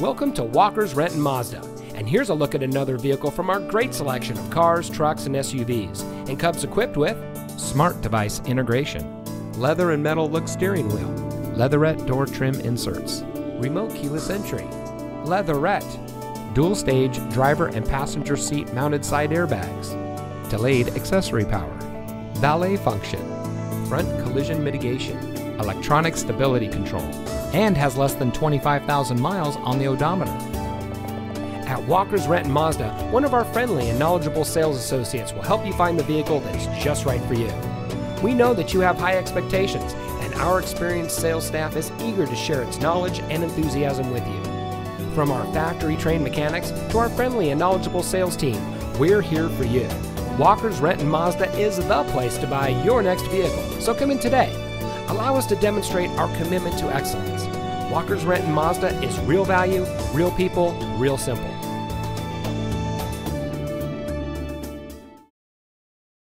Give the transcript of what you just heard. Welcome to Walker's Renton Mazda, and here's a look at another vehicle from our great selection of cars, trucks, and SUVs, and comes equipped with smart device integration, leather and metal look steering wheel, leatherette door trim inserts, remote keyless entry, leatherette, dual stage driver and passenger seat mounted side airbags, delayed accessory power, valet function, front collision mitigation, electronic stability control, and has less than 25,000 miles on the odometer. At Walker's Renton Mazda, one of our friendly and knowledgeable sales associates will help you find the vehicle that is just right for you. We know that you have high expectations, and our experienced sales staff is eager to share its knowledge and enthusiasm with you. From our factory-trained mechanics to our friendly and knowledgeable sales team, we're here for you. Walker's Renton Mazda is the place to buy your next vehicle, so come in today. Allow us to demonstrate our commitment to excellence. Walker's Renton Mazda is real value, real people, real simple.